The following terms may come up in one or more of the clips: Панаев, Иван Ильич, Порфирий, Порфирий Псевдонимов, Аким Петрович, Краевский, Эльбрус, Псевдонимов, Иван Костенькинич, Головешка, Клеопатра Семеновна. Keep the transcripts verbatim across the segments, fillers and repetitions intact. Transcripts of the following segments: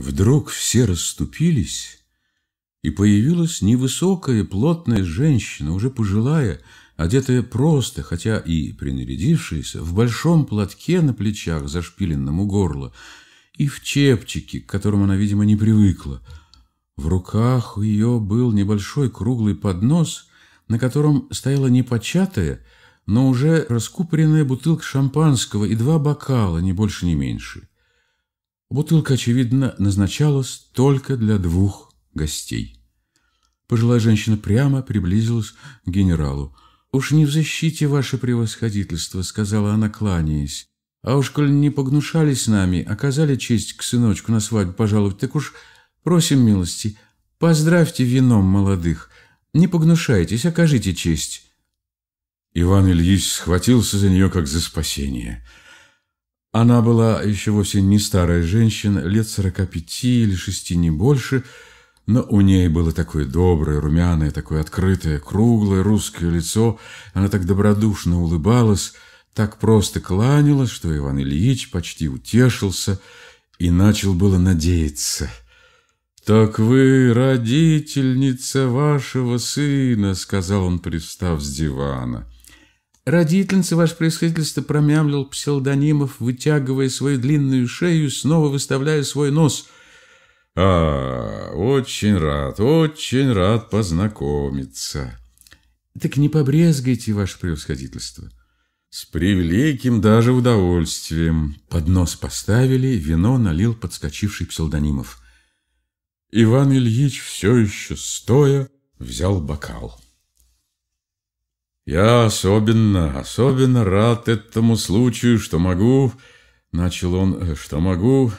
Вдруг все расступились, и появилась невысокая, плотная женщина, уже пожилая, одетая просто, хотя и принарядившаяся, в большом платке на плечах, зашпиленном у горла, и в чепчике, к которому она, видимо, не привыкла. В руках у ее был небольшой круглый поднос, на котором стояла непочатая, но уже раскупоренная бутылка шампанского и два бокала, ни больше, ни меньше. Бутылка, очевидно, назначалась только для двух гостей. Пожилая женщина прямо приблизилась к генералу. «Уж не в защите ваше превосходительство», — сказала она, кланяясь. «А уж, коль не погнушались нами, оказали честь к сыночку на свадьбу пожаловать, так уж просим милости, поздравьте вином молодых. Не погнушайтесь, окажите честь». Иван Ильич схватился за нее, как за спасение. Она была еще вовсе не старая женщина, лет сорока пяти или шести, не больше, но у ней было такое доброе, румяное, такое открытое, круглое русское лицо. Она так добродушно улыбалась, так просто кланялась, что Иван Ильич почти утешился и начал было надеяться. «Так вы родительница вашего сына», — сказал он, привстав с дивана. «Родительница, ваше превосходительство», — промямлил Псевдонимов, вытягивая свою длинную шею, снова выставляя свой нос. «А, очень рад, очень рад познакомиться». «Так не побрезгайте, ваше превосходительство». «С превеликим даже удовольствием». Поднос поставили, вино налил подскочивший Псевдонимов. Иван Ильич все еще стоя взял бокал. «Я особенно, особенно рад этому случаю, что могу, — начал он, — что могу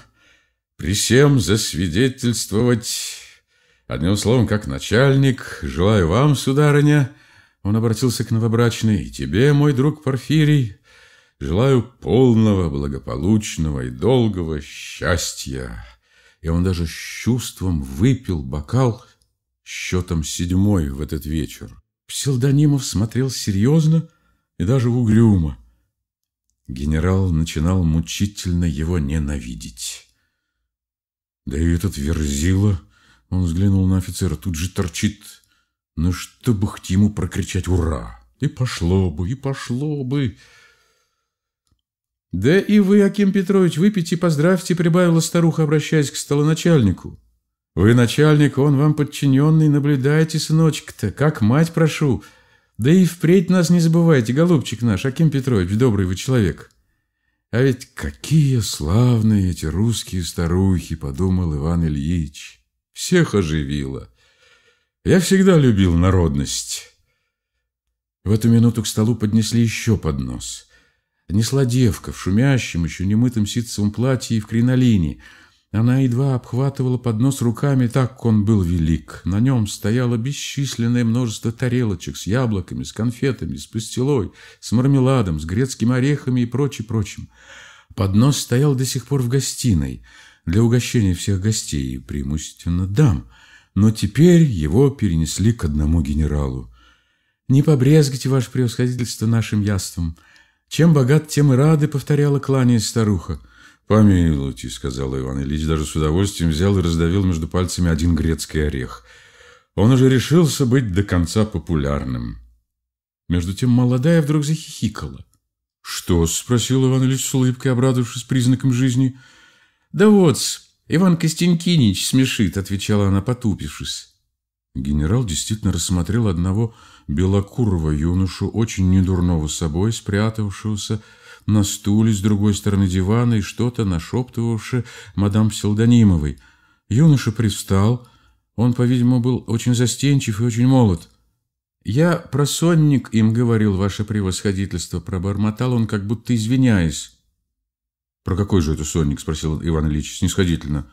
при всем засвидетельствовать, одним словом, как начальник, желаю вам, сударыня, — он обратился к новобрачной, — и тебе, мой друг Порфирий, желаю полного, благополучного и долгого счастья». И он даже с чувством выпил бокал счетом седьмой в этот вечер. Псевдонимов смотрел серьезно и даже угрюмо. Генерал начинал мучительно его ненавидеть. Да и этот Верзила, он взглянул на офицера, тут же торчит. Ну, чтобы хоть ему прокричать «Ура!» И пошло бы, и пошло бы. «Да и вы, Аким Петрович, выпейте и поздравьте», — прибавила старуха, обращаясь к столоначальнику. «Вы начальник, он вам подчиненный, наблюдайте, сыночек-то, как мать прошу. Да и впредь нас не забывайте, голубчик наш, Аким Петрович, добрый вы человек». «А ведь какие славные эти русские старухи», — подумал Иван Ильич. «Всех оживило. Я всегда любил народность». В эту минуту к столу поднесли еще поднос. Несла девка в шумящем, еще немытом ситцевом платье и в кринолине. Она едва обхватывала поднос руками, так он был велик. На нем стояло бесчисленное множество тарелочек с яблоками, с конфетами, с пастилой, с мармеладом, с грецкими орехами и прочим-прочим. Поднос стоял до сих пор в гостиной для угощения всех гостей, преимущественно дам. Но теперь его перенесли к одному генералу. «Не побрезгайте, ваше превосходительство, нашим яством. Чем богат, тем и рады», — повторяла, кланяясь, старуха. «Помилуйте», — сказал Иван Ильич, даже с удовольствием взял и раздавил между пальцами один грецкий орех. Он уже решился быть до конца популярным. Между тем молодая вдруг захихикала. «Что?» — спросил Иван Ильич с улыбкой, обрадовавшись признаком жизни. «Да вот, Иван Костенькинич смешит», — отвечала она, потупившись. Генерал действительно рассмотрел одного белокурого юношу, очень недурного собой, спрятавшегося на стуле с другой стороны дивана и что-то нашептывавшее мадам Псевдонимовой. Юноша привстал. Он, по-видимому, был очень застенчив и очень молод. «Я про сонник им говорил, ваше превосходительство», — пробормотал он, как будто извиняясь. «Про какой же это сонник?» — спросил Иван Ильич снисходительно.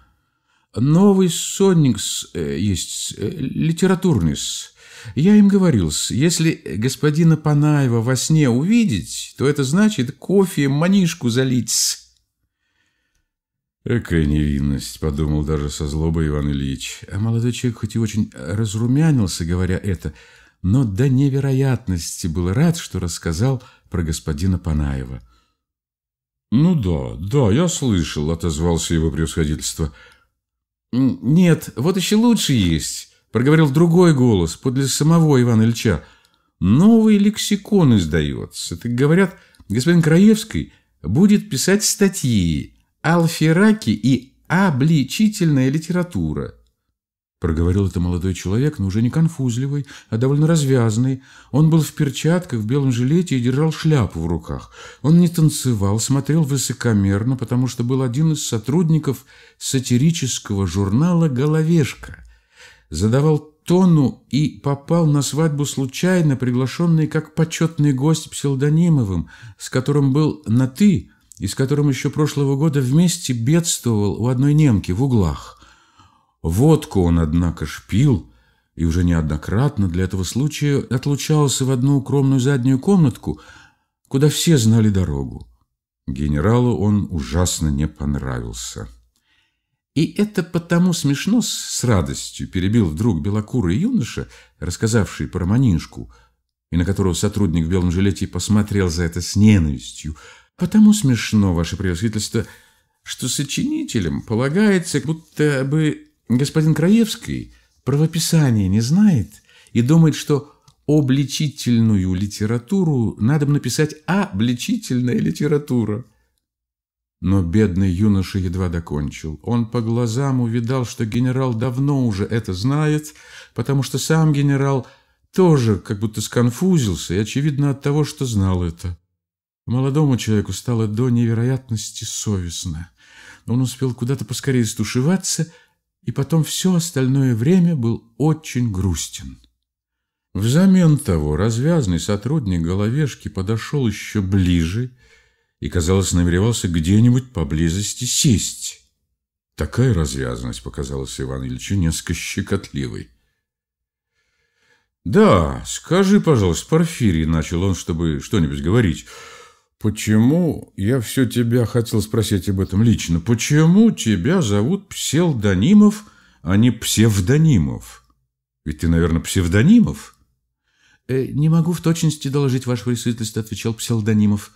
«Новый сонникс э, есть, э, литературнис. Я им говорил, если господина Панаева во сне увидеть, то это значит кофе манишку залить». «Экая невинность», — подумал даже со злобой Иван Ильич. А молодой человек хоть и очень разрумянился, говоря это, но до невероятности был рад, что рассказал про господина Панаева. «Ну да, да, я слышал», — отозвался его превосходительство. «Нет, вот еще лучше есть», – проговорил другой голос, подле самого Ивана Ильича. «Новый лексикон издается. Так говорят, господин Краевский будет писать статьи «Алфераки» и «Обличительная литература». Проговорил это молодой человек, но уже не конфузливый, а довольно развязный. Он был в перчатках, в белом жилете и держал шляпу в руках. Он не танцевал, смотрел высокомерно, потому что был один из сотрудников сатирического журнала «Головешка». Задавал тону и попал на свадьбу случайно, приглашенный как почетный гость Псевдонимовым, с которым был на «ты» и с которым еще прошлого года вместе бедствовал у одной немки в углах. Водку он, однако, пил и уже неоднократно для этого случая отлучался в одну укромную заднюю комнатку, куда все знали дорогу. Генералу он ужасно не понравился. «И это потому смешно, с радостью», — перебил вдруг белокурый юноша, рассказавший про манишку, и на которого сотрудник в белом жилете посмотрел за это с ненавистью. «Потому смешно, ваше превосходительство, что сочинителям полагается, будто бы... Господин Краевский правописание не знает и думает, что обличительную литературу надо бы написать «обличительная литература». Но бедный юноша едва докончил. Он по глазам увидал, что генерал давно уже это знает, потому что сам генерал тоже как будто сконфузился и, очевидно, от того, что знал это. Молодому человеку стало до невероятности совестно. Он успел куда-то поскорее стушеваться, и потом все остальное время был очень грустен. Взамен того развязный сотрудник Головешки подошел еще ближе и, казалось, намеревался где-нибудь поблизости сесть. Такая развязность показалась Ивану Ильичу несколько щекотливой. «Да, скажи, пожалуйста, Порфирий», — начал он, чтобы что-нибудь говорить, «почему, я все тебя хотел спросить об этом лично, почему тебя зовут Псевдонимов, а не Псевдонимов? Ведь ты, наверное, Псевдонимов?» «Э, не могу в точности доложить, ваше присутствие», — отвечал Псевдонимов.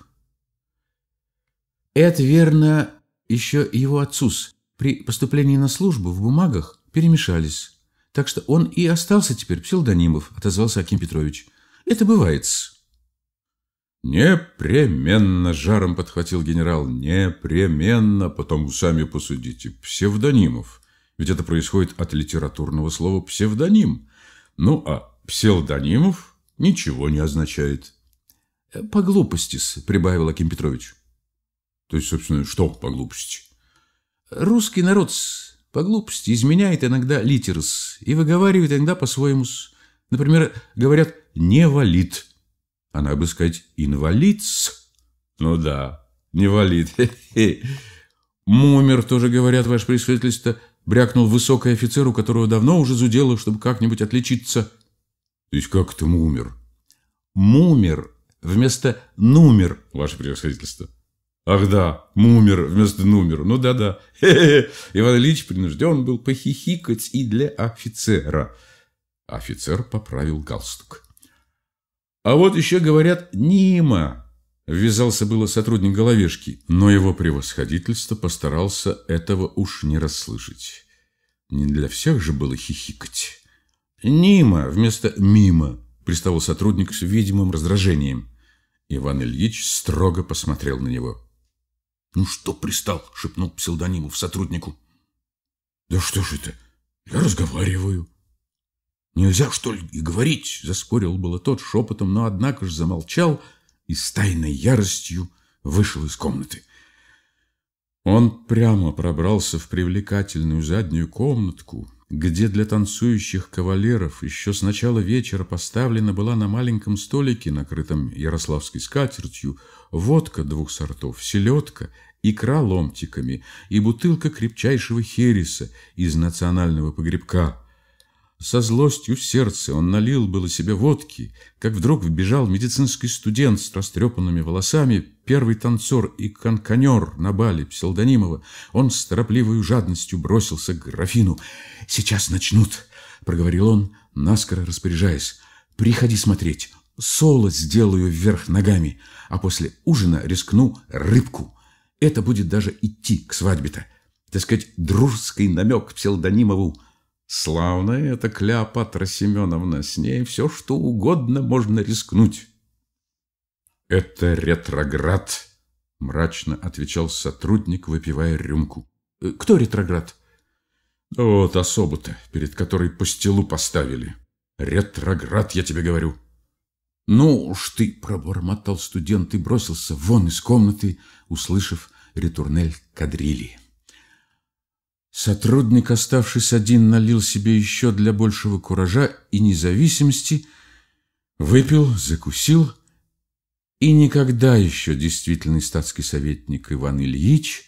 «Это, верно, еще его отцус. При поступлении на службу в бумагах перемешались. Так что он и остался теперь Псевдонимов», — отозвался Аким Петрович. «Это бывает-с». «Непременно!» — жаром подхватил генерал. «Непременно! Потом сами посудите. Псевдонимов. Ведь это происходит от литературного слова «псевдоним». Ну, а «псевдонимов» ничего не означает». «По глупости-с», — прибавил Аким Петрович. «То есть, собственно, что по глупости?» «Русский народ-с по глупости изменяет иногда литеры-с и выговаривает иногда по-своему-с. Например, говорят «невалид». А надо бы сказать «инвалидс». Ну да, невалид. «Мумер» тоже говорят, ваше превосходительство, брякнул высокий офицер, у которого давно уже зудело, чтобы как-нибудь отличиться. То есть как это «мумер»? «Мумер» вместо «нумер», ваше превосходительство. Ах да, «мумер» вместо «нумер». Ну да-да. Иван Ильич принужден был похихикать и для офицера. Офицер поправил галстук. «А вот еще, говорят, Нима», – ввязался было сотрудник Головешки, но его превосходительство постарался этого уж не расслышать. Не для всех же было хихикать. «Нима» вместо «мимо», – приставал сотрудник с видимым раздражением. Иван Ильич строго посмотрел на него. «Ну что пристал?» – шепнул Псевдонимов сотруднику. «Да что ж это? Я разговариваю». «Нельзя, что ли, и говорить?» — заспорил было тот шепотом, но однако же замолчал и с тайной яростью вышел из комнаты. Он прямо пробрался в привлекательную заднюю комнатку, где для танцующих кавалеров еще с начала вечера поставлена была на маленьком столике, накрытом ярославской скатертью, водка двух сортов, селедка, икра ломтиками и бутылка крепчайшего хереса из национального погребка. Со злостью в сердце он налил было себе водки, как вдруг вбежал медицинский студент с растрепанными волосами, первый танцор и канканер на бале Псевдонимова. Он с торопливой жадностью бросился к графину. «Сейчас начнут», — проговорил он, наскоро распоряжаясь. «Приходи смотреть. Соло сделаю вверх ногами, а после ужина рискну рыбку. Это будет даже идти к свадьбе-то. так сказать, дружеский намек Псевдонимову. Славная эта Клеопатра Семеновна, с ней все что угодно можно рискнуть. Это ретроград, мрачно отвечал сотрудник, выпивая рюмку. Кто ретроград? Вот особо-то, перед которой пастилу поставили. Ретроград, я тебе говорю. Ну уж ты, пробормотал студент и бросился вон из комнаты, услышав ретурнель кадрили. Сотрудник, оставшись один, налил себе еще для большего куража и независимости, выпил, закусил, и никогда еще действительный статский советник Иван Ильич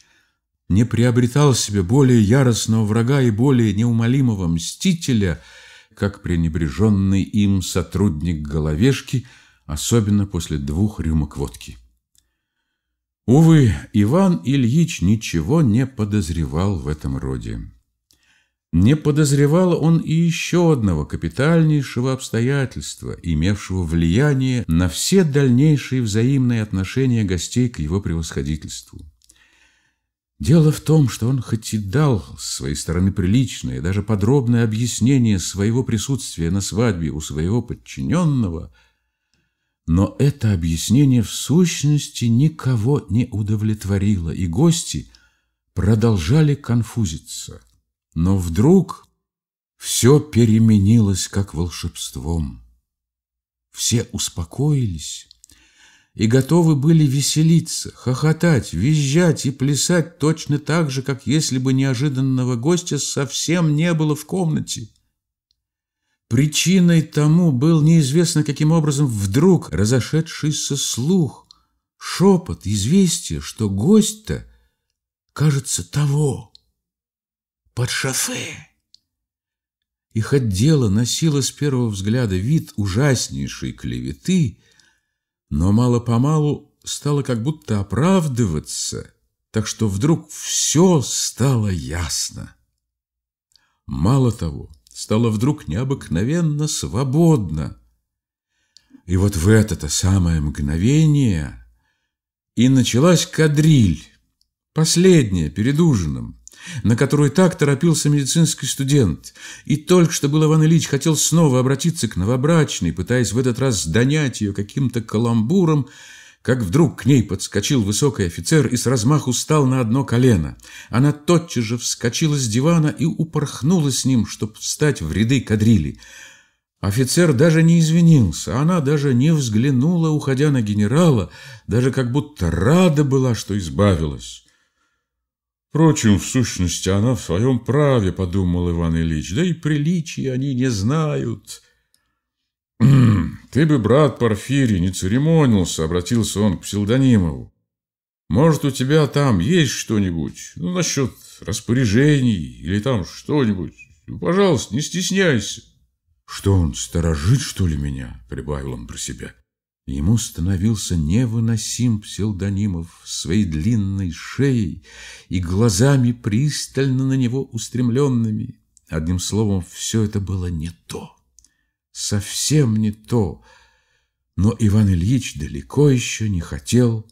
не приобретал себе более яростного врага и более неумолимого мстителя, как пренебреженный им сотрудник Головешки, особенно после двух рюмок водки. Увы, Иван Ильич ничего не подозревал в этом роде. Не подозревал он и еще одного капитальнейшего обстоятельства, имевшего влияние на все дальнейшие взаимные отношения гостей к его превосходительству. Дело в том, что он хоть и дал с своей стороны приличное, даже подробное объяснение своего присутствия на свадьбе у своего подчиненного, но это объяснение в сущности никого не удовлетворило, и гости продолжали конфузиться. Но вдруг все переменилось как волшебством. Все успокоились и готовы были веселиться, хохотать, визжать и плясать точно так же, как если бы неожиданного гостя совсем не было в комнате. Причиной тому был неизвестно каким образом вдруг разошедшийся слух, шепот, известие, что гость-то, кажется, того, под шофе. И хоть дело носило с первого взгляда вид ужаснейшей клеветы, но мало-помалу стало как будто оправдываться, так что вдруг все стало ясно. Мало того, стало вдруг необыкновенно свободно. И вот в это-то самое мгновение и началась кадриль, последняя перед ужином, на которую так торопился медицинский студент. И только что был Иван Ильич хотел снова обратиться к новобрачной, пытаясь в этот раз донять ее каким-то каламбуром, как вдруг к ней подскочил высокий офицер и с размаху стал на одно колено. Она тотчас же вскочила с дивана и упорхнула с ним, чтобы встать в ряды кадрили. Офицер даже не извинился, она даже не взглянула, уходя на генерала, даже как будто рада была, что избавилась. Впрочем, в сущности, она в своем праве, подумал Иван Ильич, да и приличия они не знают. «Ты бы, брат Порфирий, не церемонился», — обратился он к Псевдонимову. «Может, у тебя там есть что-нибудь? Ну, насчет распоряжений или там что-нибудь? Ну, пожалуйста, не стесняйся». «Что он, сторожит, что ли, меня?» — прибавил он про себя. Ему становился невыносим Псевдонимов своей длинной шеей и глазами пристально на него устремленными. Одним словом, все это было не то. Совсем не то, но Иван Ильич далеко еще не хотел